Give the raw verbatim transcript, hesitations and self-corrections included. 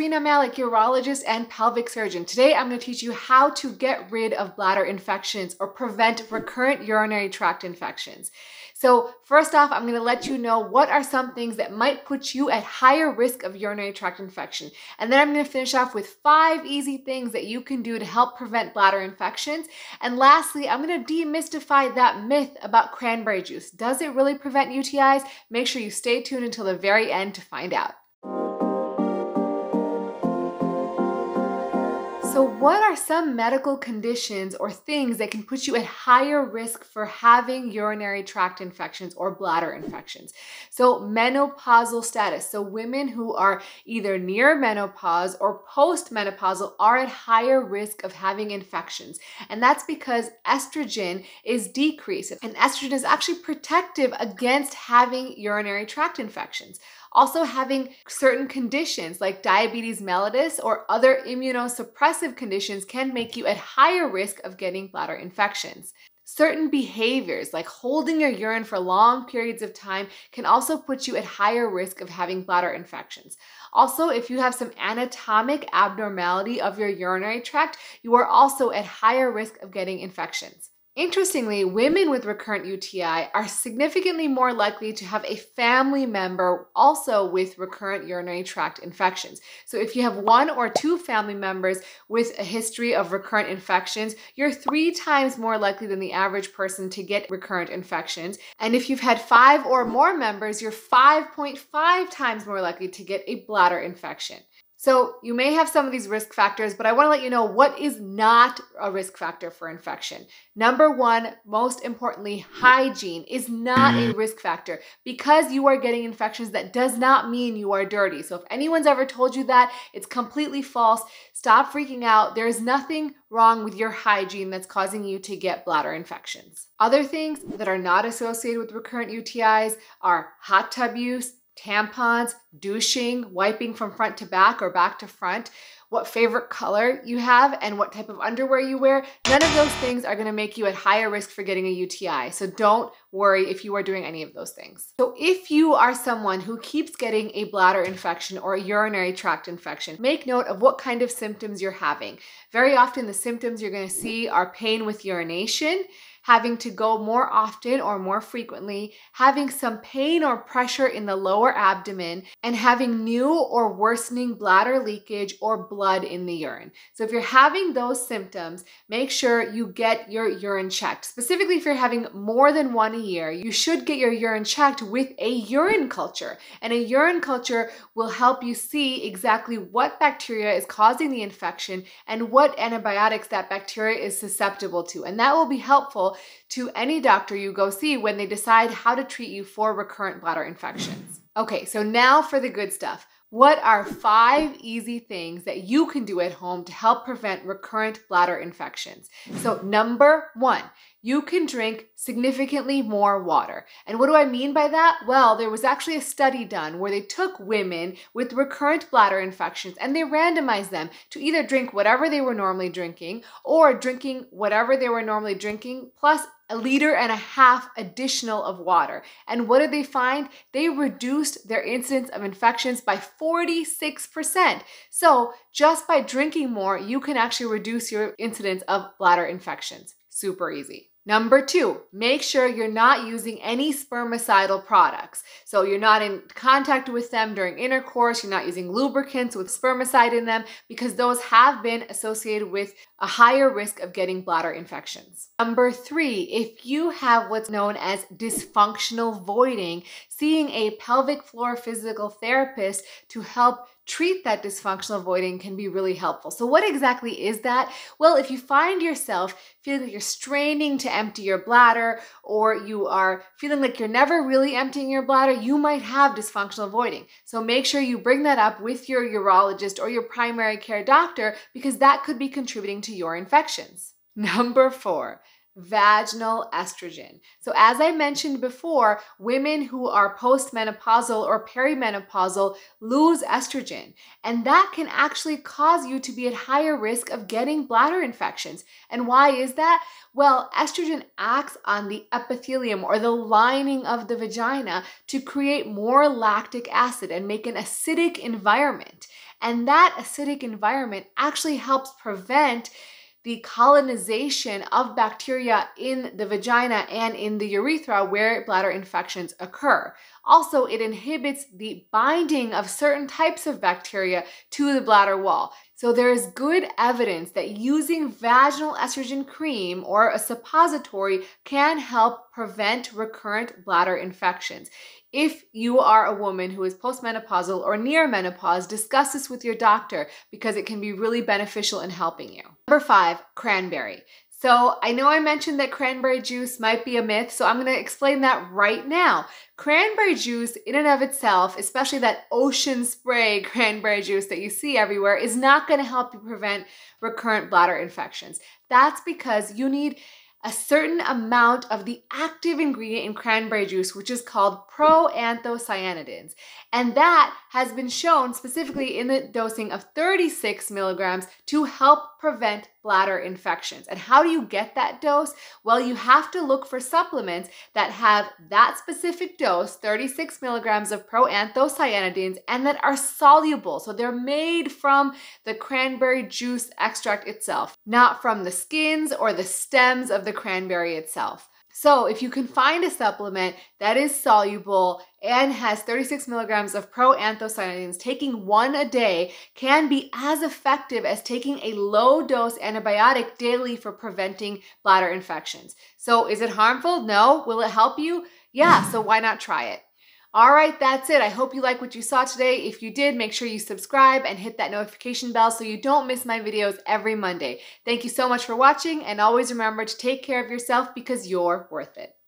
Rena Malik, urologist and pelvic surgeon. Today I'm going to teach you how to get rid of bladder infections or prevent recurrent urinary tract infections. So first off, I'm going to let you know what are some things that might put you at higher risk of urinary tract infection. And then I'm going to finish off with five easy things that you can do to help prevent bladder infections. And lastly, I'm going to demystify that myth about cranberry juice. Does it really prevent U T Is? Make sure you stay tuned until the very end to find out. So what are some medical conditions or things that can put you at higher risk for having urinary tract infections or bladder infections? So menopausal status. So women who are either near menopause or postmenopausal are at higher risk of having infections. And that's because estrogen is decreased, and estrogen is actually protective against having urinary tract infections. Also, having certain conditions like diabetes mellitus or other immunosuppressive conditions can make you at higher risk of getting bladder infections. Certain behaviors like holding your urine for long periods of time can also put you at higher risk of having bladder infections. Also, if you have some anatomic abnormality of your urinary tract, you are also at higher risk of getting infections. Interestingly, women with recurrent U T I are significantly more likely to have a family member also with recurrent urinary tract infections. So if you have one or two family members with a history of recurrent infections, you're three times more likely than the average person to get recurrent infections. And if you've had five or more members, you're five point five times more likely to get a bladder infection. So you may have some of these risk factors, but I want to let you know what is not a risk factor for infection. Number one, most importantly, hygiene is not a risk factor. Because you are getting infections, that does not mean you are dirty. So if anyone's ever told you that, it's completely false. Stop freaking out. There is nothing wrong with your hygiene that's causing you to get bladder infections. Other things that are not associated with recurrent U T Is are hot tub use, tampons, douching, wiping from front to back or back to front, what favorite color you have, and what type of underwear you wear. None of those things are gonna make you at higher risk for getting a U T I. So don't worry if you are doing any of those things. So if you are someone who keeps getting a bladder infection or a urinary tract infection, make note of what kind of symptoms you're having. Very often the symptoms you're gonna see are pain with urination, having to go more often or more frequently, having some pain or pressure in the lower abdomen, and having new or worsening bladder leakage or blood in the urine. So if you're having those symptoms, make sure you get your urine checked. Specifically, if you're having more than one a year, you should get your urine checked with a urine culture. And a urine culture will help you see exactly what bacteria is causing the infection and what antibiotics that bacteria is susceptible to. And that will be helpful to any doctor you go see when they decide how to treat you for recurrent bladder infections. Okay, so now for the good stuff. What are five easy things that you can do at home to help prevent recurrent bladder infections? So number one, you can drink significantly more water. And what do I mean by that? Well, there was actually a study done where they took women with recurrent bladder infections and they randomized them to either drink whatever they were normally drinking or drinking whatever they were normally drinking plus a liter and a half additional of water. And what did they find? They reduced their incidence of infections by forty-six percent. So just by drinking more, you can actually reduce your incidence of bladder infections. Super easy. Number two, make sure you're not using any spermicidal products. So you're not in contact with them during intercourse, you're not using lubricants with spermicide in them, because those have been associated with a higher risk of getting bladder infections. Number three, if you have what's known as dysfunctional voiding, seeing a pelvic floor physical therapist to help treat that dysfunctional voiding can be really helpful. So what exactly is that? Well, if you find yourself feeling like you're straining to empty your bladder, or you are feeling like you're never really emptying your bladder, you might have dysfunctional voiding. So make sure you bring that up with your urologist or your primary care doctor, because that could be contributing to your infections. Number four, vaginal estrogen. So as I mentioned before, women who are postmenopausal or perimenopausal lose estrogen, and that can actually cause you to be at higher risk of getting bladder infections. And why is that? Well, estrogen acts on the epithelium or the lining of the vagina to create more lactic acid and make an acidic environment. And that acidic environment actually helps prevent the colonization of bacteria in the vagina and in the urethra where bladder infections occur. Also, it inhibits the binding of certain types of bacteria to the bladder wall. So there is good evidence that using vaginal estrogen cream or a suppository can help prevent recurrent bladder infections. If you are a woman who is postmenopausal or near menopause, discuss this with your doctor because it can be really beneficial in helping you. Number five, cranberry. So I know I mentioned that cranberry juice might be a myth, so I'm gonna explain that right now. Cranberry juice in and of itself, especially that Ocean Spray cranberry juice that you see everywhere, is not gonna help you prevent recurrent bladder infections. That's because you need a certain amount of the active ingredient in cranberry juice, which is called proanthocyanidins. And that has been shown specifically in the dosing of thirty-six milligrams to help prevent bladder infections. And how do you get that dose? Well, you have to look for supplements that have that specific dose, thirty-six milligrams of proanthocyanidins, and that are soluble. So they're made from the cranberry juice extract itself, not from the skins or the stems of the cranberry itself. So if you can find a supplement that is soluble and has thirty-six milligrams of proanthocyanidins, taking one a day can be as effective as taking a low-dose antibiotic daily for preventing bladder infections. So is it harmful? No. Will it help you? Yeah, so why not try it? All right, that's it. I hope you like what you saw today. If you did, make sure you subscribe and hit that notification bell so you don't miss my videos every Monday. Thank you so much for watching, and always remember to take care of yourself because you're worth it.